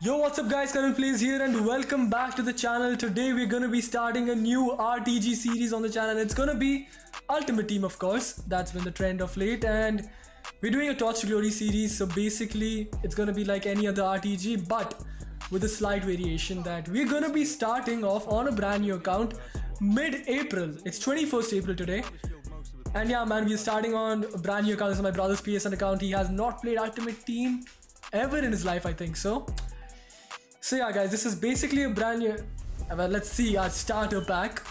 Yo, what's up guys, KaranPlays here and welcome back to the channel. Today we're gonna be starting a new RTG series on the channel. It's gonna be Ultimate Team, of course. That's been the trend of late, and we're doing a Torch2Glory series. So basically it's gonna be like any other RTG, but with a slight variation that we're gonna be starting off on a brand new account mid-April. It's 21st April today. And yeah man, we're starting on a brand new account. This is my brother's PSN account. He has not played Ultimate Team ever in his life, I think so. So yeah guys, this is basically a brand new, well, let's see our starter pack.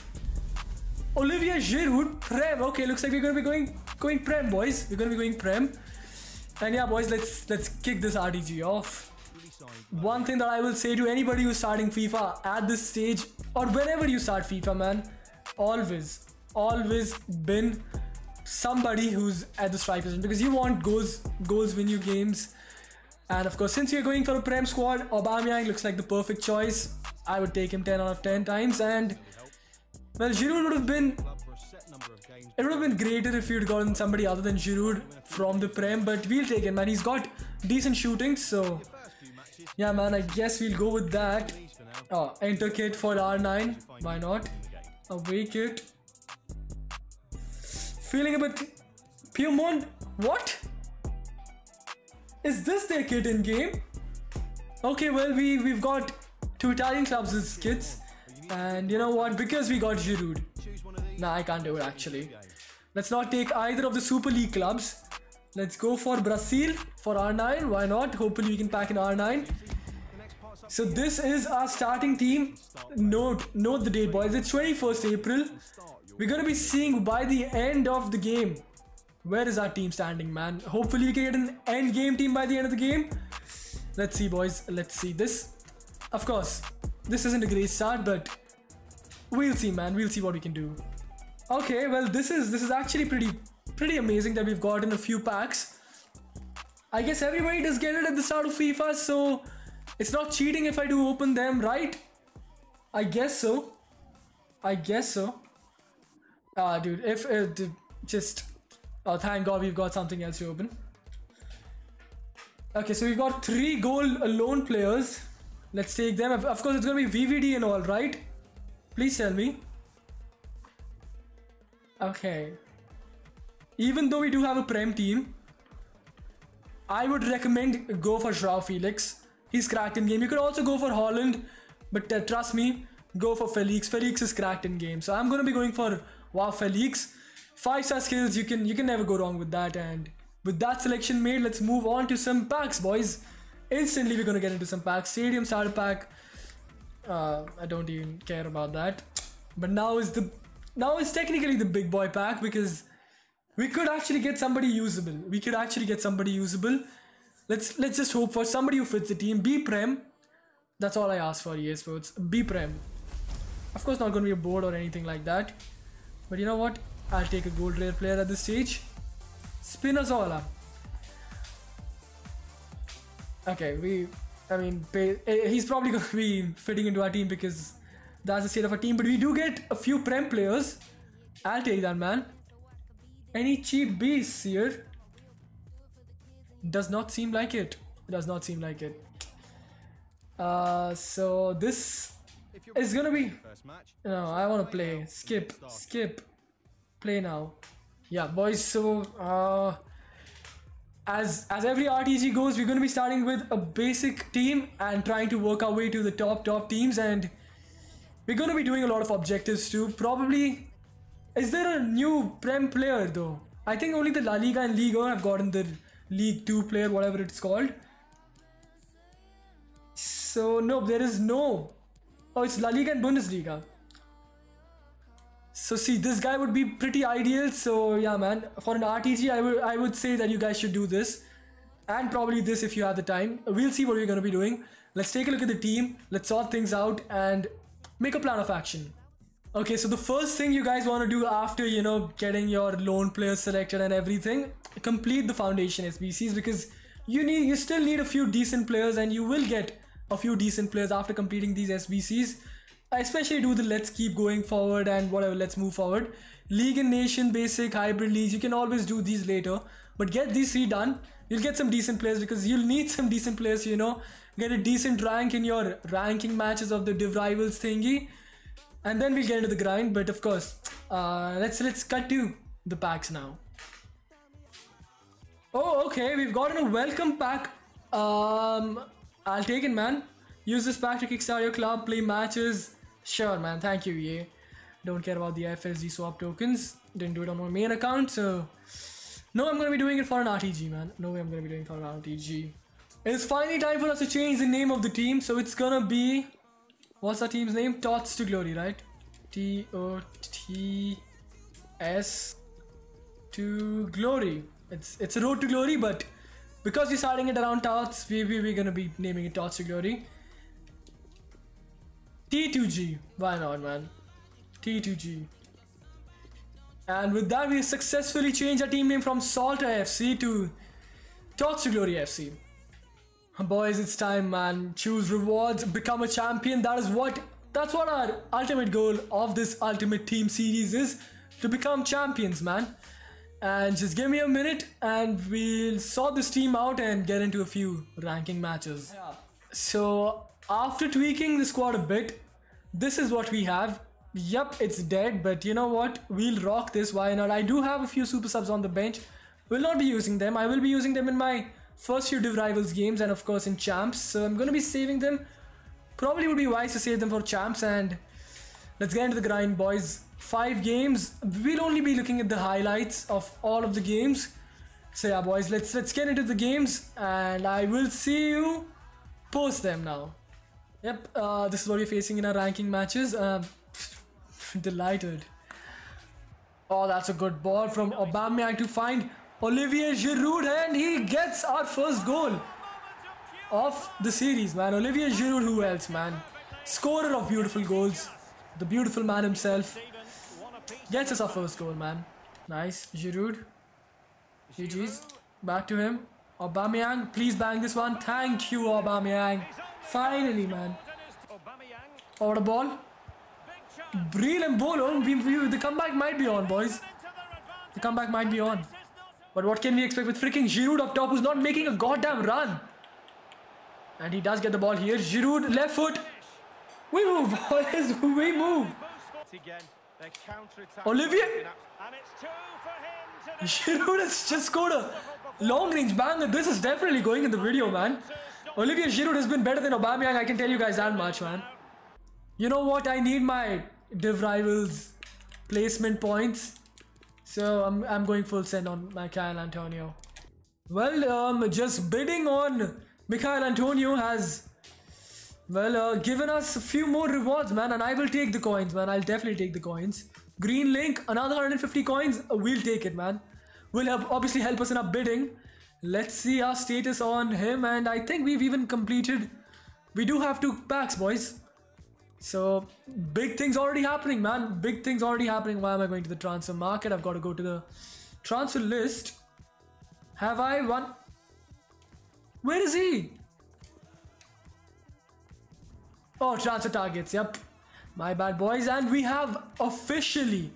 Olivier Giroud, Prem. Okay, looks like we're gonna be going Prem, boys. We're gonna be going Prem. And yeah boys, let's kick this RTG off. One thing that I will say to anybody who's starting FIFA at this stage, or whenever you start FIFA man, always been somebody who's at the strike position, because you want goals win you games. And of course, since you're going for a Prem squad, Aubameyang looks like the perfect choice. I would take him 10 out of 10 times. And well, Giroud would have been... it would have been greater if you'd gotten somebody other than Giroud from the Prem, but we'll take him, man. He's got decent shooting, so yeah, man, I guess we'll go with that. Oh, enter kit for R9. Why not? Away kit. Feeling a bit... Piemont? What? Is this their kit in game? Okay, well, we've got two Italian clubs as kits, and you know what? Because we got Giroud. Nah, I can't do it actually. Let's not take either of the Super League clubs. Let's go for Brazil for R9. Why not? Hopefully, we can pack an R9. So this is our starting team. Note the date, boys. It's 21st April. We're gonna be seeing by the end of the game where is our team standing, man. Hopefully we can get an end game team by the end of the game. Let's see boys, let's see this. Of course, this isn't a great start, but we'll see man, we'll see what we can do. Okay, well this is actually pretty amazing that we've gotten a few packs. I guess everybody does get it at the start of FIFA, so it's not cheating if I do open them, right? I guess so. I guess so. Ah dude, if just... oh, thank God we've got something else to open. Okay, so we've got three goal-alone players. Let's take them. Of course, it's going to be VVD and all, right? Please tell me. Okay. Even though we do have a Prem team, I would recommend go for Joao Felix. He's cracked in game. You could also go for Holland, but trust me, go for Felix. Felix is cracked in game. So I'm going to be going for Joao Felix. 5-star skills, you can never go wrong with that. And with that selection made, let's move on to some packs, boys. Instantly, we're going to get into some packs. Stadium starter pack. I don't even care about that. But now is technically the big boy pack, because we could actually get somebody usable. Let's just hope for somebody who fits the team. Be Prem. That's all I ask for, EA Sports. Be Prem. Of course, not going to be a board or anything like that. But you know what? I'll take a gold rare player at this stage. Spinazzola. Okay, he's probably going to be fitting into our team because that's the state of our team. But we do get a few Prem players. I'll take that, man. Any cheap beasts here? Does not seem like it. So this is going to be... no, I want to play. Skip. Play now. Yeah boys, so as every RTG goes, we're going to be starting with a basic team and trying to work our way to the top teams, and we're going to be doing a lot of objectives too. Probably, is there a new Prem player though? I think only the La Liga and League 1 have gotten the League 2 player, whatever it's called. So no, there is no... oh, it's La Liga and Bundesliga. So see, this guy would be pretty ideal. So yeah man, for an RTG I would say that you guys should do this, and probably this if you have the time. We'll see what we're going to be doing. Let's take a look at the team, let's sort things out and make a plan of action. Okay, so the first thing you guys want to do after, you know, getting your lone players selected and everything, complete the foundation SBCs, because you still need a few decent players, and you will get a few decent players after completing these SBCs. I especially do the let's keep going forward and whatever, let's move forward. League and nation, basic, hybrid leagues, you can always do these later. But get these three done you'll get some decent players, because you'll need some decent players, you know, get a decent rank in your ranking matches of the Div Rivals thingy, and then we'll get into the grind. But of course, let's cut to the packs now. Oh, okay, we've gotten a welcome pack. I'll take it, man. Use this pack to kickstart your club, play matches. Sure, man. Thank you, EA. Don't care about the FSD swap tokens. Didn't do it on my main account, so... No, I'm gonna be doing it for an RTG, man. No way I'm gonna be doing it for an RTG. It's finally time for us to change the name of the team, so it's gonna be... What's our team's name? TOTS2Glory, right? TOTS2Glory. It's a road to glory, but because we're starting it around TOTS, we're gonna be naming it TOTS2Glory. T2G. Why not, man? T2G. And with that, we successfully changed our team name from Salta FC to Torch2Glory FC. Boys, it's time, man. Choose rewards, become a champion. That's what our ultimate goal of this Ultimate Team series is, to become champions, man. And just give me a minute and we'll sort this team out and get into a few ranking matches. Yeah. So after tweaking the squad a bit, this is what we have. Yep, it's dead, but you know what, we'll rock this, why not. I do have a few super subs on the bench. Will not be using them. I will be using them in my first few Div Rivals games and of course in Champs, so I'm gonna be saving them. Probably would be wise to save them for Champs, and let's get into the grind, boys. 5 games, we'll only be looking at the highlights of all of the games, so yeah, boys, let's get into the games and I will see you post them now. Yep, this is what we're facing in our ranking matches. Delighted. Oh, that's a good ball from Aubameyang to find Olivier Giroud, and he gets our first goal of the series, man. Olivier Giroud, who else, man? Scorer of beautiful goals, the beautiful man himself, gets us our first goal, man. Nice, Giroud. GG's. Back to him. Aubameyang, please bang this one. Thank you, Aubameyang. Finally, man. Over the ball. Breel and Bolo, the comeback might be on, boys. The comeback might be on. But what can we expect with freaking Giroud up top, who's not making a goddamn run? And he does get the ball here. Giroud, left foot. We move, boys. We move. Olivier. Giroud has just scored a long-range banger. This is definitely going in the video, man. Olivier Giroud has been better than Aubameyang. I can tell you guys that much, man. You know what? I need my Div Rivals placement points, so I'm going full send on Michail Antonio. Well, just bidding on Michail Antonio has, well, given us a few more rewards, man, and I will take the coins, man. I'll definitely take the coins. Green Link, another 150 coins. We'll take it, man. Will obviously help us in our bidding. Let's see our status on him, and I think we've even completed. We do have 2 packs, boys. So big things already happening, man. Big things already happening. Why am I going to the transfer market? I've got to go to the transfer list. Have I won? Where is he? Oh, transfer targets. Yep. My bad, boys. And we have officially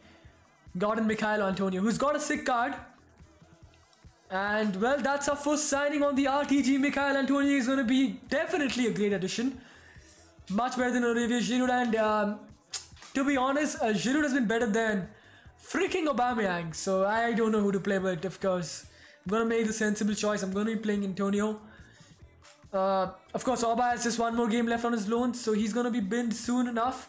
gotten Michail Antonio, who's got a sick card. And well, that's our first signing on the RTG. Michail Antonio is going to be definitely a great addition. Much better than Olivier Giroud, and to be honest, Giroud has been better than freaking Aubameyang, so I don't know who to play, but of course I'm gonna make the sensible choice. I'm gonna be playing Antonio. Of course, Auba has just 1 more game left on his loan, so he's gonna be binned soon enough.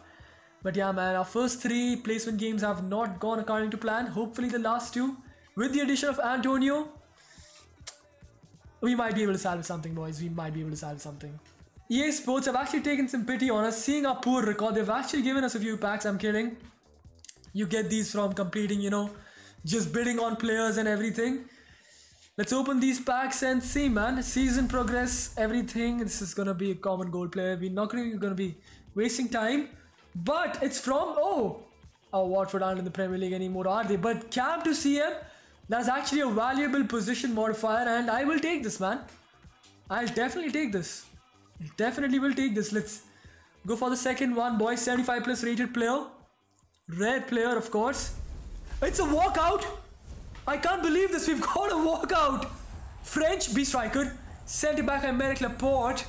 But yeah, man, our first 3 placement games have not gone according to plan. Hopefully the last 2, with the addition of Antonio, we might be able to salvage something, boys. We might be able to salvage something. EA Sports have actually taken some pity on us, seeing our poor record. They've actually given us a few packs. I'm kidding. You get these from completing, you know, just bidding on players and everything. Let's open these packs and see, man. Season progress, everything. This is going to be a common gold player. We're not going to be wasting time. But it's from, oh, Watford aren't in the Premier League anymore, are they? But Cam to CM, that's actually a valuable position modifier, and I will take this, man. I'll definitely take this. Definitely will take this. Let's go for the second one, boys. 75 plus rated player. Red player, of course. It's a walkout. I can't believe this. We've got a walkout. French B striker, sent it back by Aymeric Laporte.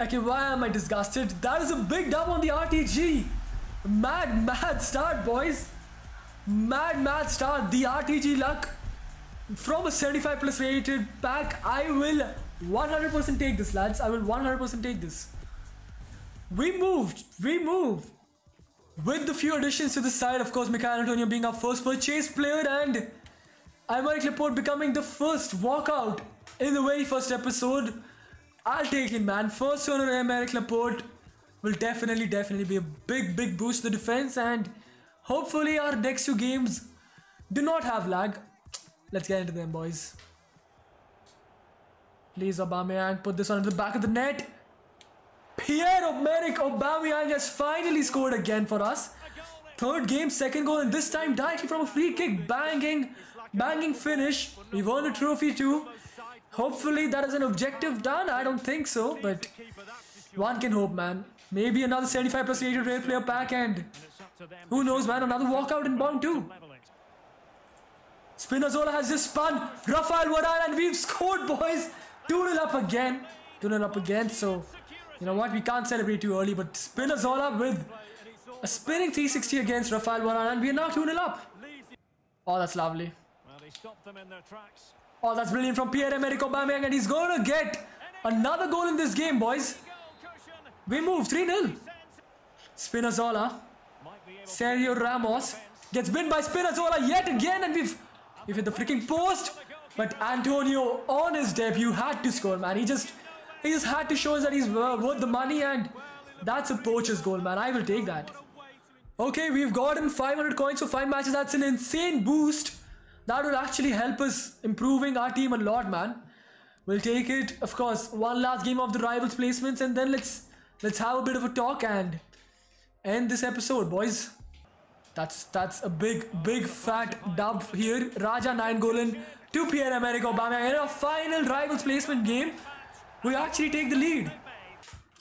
Okay, why am I disgusted? That is a big dub on the RTG. Mad start, boys. Mad start. The RTG luck from a 75 plus rated pack. I will 100% take this, lads. I will 100% take this. We moved with the few additions to the side. Of course, Michail Antonio being our first purchase player and Aymeric Laporte becoming the first walkout in the very first episode. I'll take it, man. First owner Aymeric Laporte will definitely be a big boost to the defense, and hopefully our next two games do not have lag. Let's get into them, boys. Please, Aubameyang, put this one into the back of the net. Pierre-Emerick Aubameyang has finally scored again for us. Third game, second goal, and this time directly from a free kick. Banging finish. We've won a trophy too. Hopefully that is an objective done. I don't think so, but one can hope, man. Maybe another 75 plus rated rare player pack, and who knows, man, another walkout in bound too. Spinazzola has just spun. Rafael Varane, and we've scored, boys. 2-0 up again. 2-0 up again, so you know what? We can't celebrate too early, but Spinazzola with a spinning 360 against Rafael Varane, and we are now 2-0 up. Oh, that's lovely. Oh, that's brilliant from Pierre-Emerick Aubameyang, and he's going to get another goal in this game, boys. We move 3-0. Spinazzola. Sergio Ramos gets bitten by Spinazzola yet again, and we've hit the freaking post. But Antonio, on his debut, had to score, man. He just had to show us that he's worth the money, and that's a poacher's goal, man. I will take that. Okay, we've gotten 500 coins for 5 matches. That's an insane boost. That will actually help us improving our team a lot, man. We'll take it. Of course, one last game of the rivals placements, and then let's have a bit of a talk and end this episode, boys. That's a big fat dub here. Raja Nainggolan to Pierre-Emerick Aubameyang. In our final rivals placement game, we actually take the lead.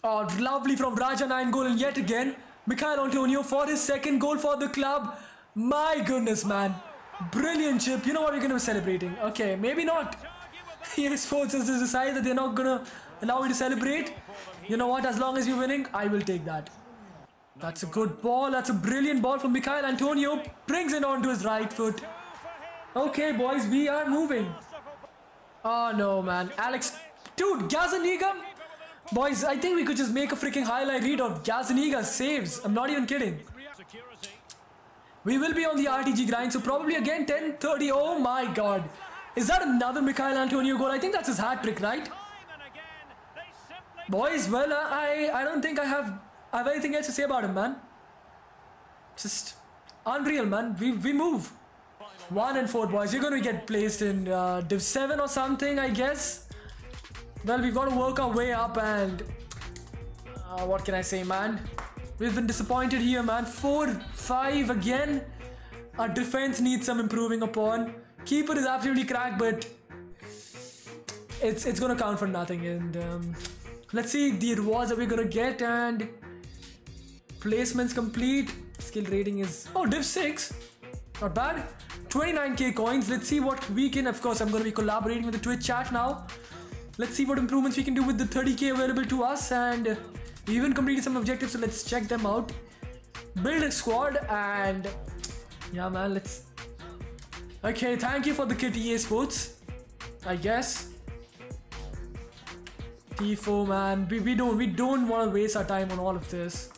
Oh, lovely from Raja Nainggolan yet again. Michail Antonio for his second goal for the club. My goodness, man. Brilliant chip. You know what, we're going to be celebrating. Okay, maybe not. EA Sports has decided that they're not going to allow you to celebrate. You know what? As long as you're winning, I will take that. That's a good ball. That's a brilliant ball from Michail Antonio. Brings it onto his right foot. Okay, boys, we are moving. Oh, no, man. Alex. Dude, Gazzaniga. Boys, I think we could just make a freaking highlight read of Gazzaniga saves. I'm not even kidding. We will be on the RTG grind, so probably again 10:30. Oh my god. Is that another Michail Antonio goal? I think that's his hat trick, right? Boys, well, I don't think I have anything else to say about him, man. Just unreal, man. We move. 1 and 4, boys. You're going to get placed in Div 7 or something, I guess. Well, we've got to work our way up, and what can I say, man? We've been disappointed here, man. 4-5 again. Our defense needs some improving upon. Keeper is absolutely cracked, but it's going to count for nothing. And let's see the rewards that we're going to get. And placements complete. Skill rating is... Oh, Div 6. Not bad. 29k coins. Let's see what we can... Of course, I'm going to be collaborating with the Twitch chat now. Let's see what improvements we can do with the 30k available to us. And... we even completed some objectives, so let's check them out. Build a squad, and yeah, man, let's... Okay, thank you for the kit, EA Sports, I guess. T4, man, we don't want to waste our time on all of this.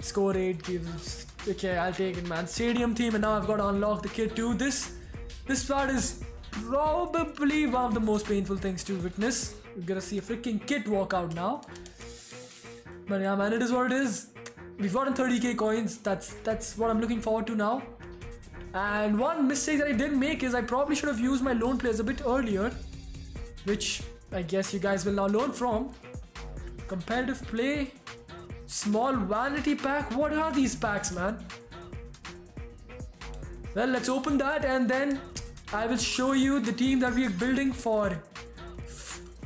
Score 8 gives... Okay, I'll take it, man. Stadium theme, and now I've got to unlock the kit too. This part is probably one of the most painful things to witness. We're gonna see a freaking kit walk out now. But yeah, man, it is what it is. We've gotten 30k coins. That's what I'm looking forward to now. And one mistake that I did make is I probably should have used my loan players a bit earlier, which I guess you guys will now learn from. Competitive play. Small vanity pack. What are these packs, man? Well, let's open that, and then I will show you the team that we are building for...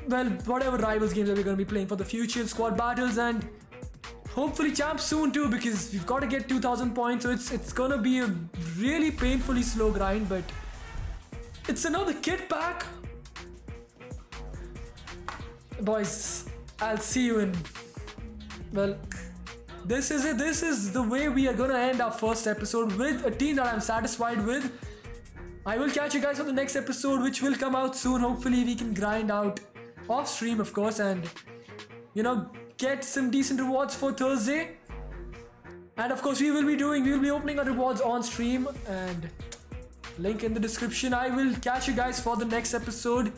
well, whatever rivals games that we're going to be playing for the future, squad battles, and hopefully Champs soon too, because we've got to get 2,000 points, so it's going to be a really painfully slow grind, but It's another kit pack. Boys, I'll see you in... Well, this is it. This is the way we are gonna end our first episode, with a team that I'm satisfied with. I will catch you guys for the next episode, which will come out soon. Hopefully we can grind out off stream, of course, and, you know, get some decent rewards for Thursday. And of course we will be opening our rewards on stream, and link in the description. I will catch you guys for the next episode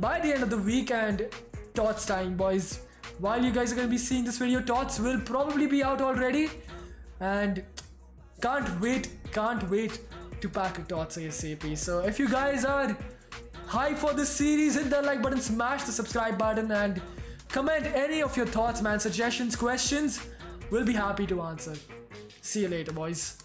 by the end of the week, and TOTS time, boys. While you guys are going to be seeing this video, TOTS will probably be out already, and can't wait to pack a TOTS ASAP. So if you guys are hyped for this series, hit that like button, smash the subscribe button, and comment any of your thoughts, man. Suggestions, questions, we'll be happy to answer. See you later, boys.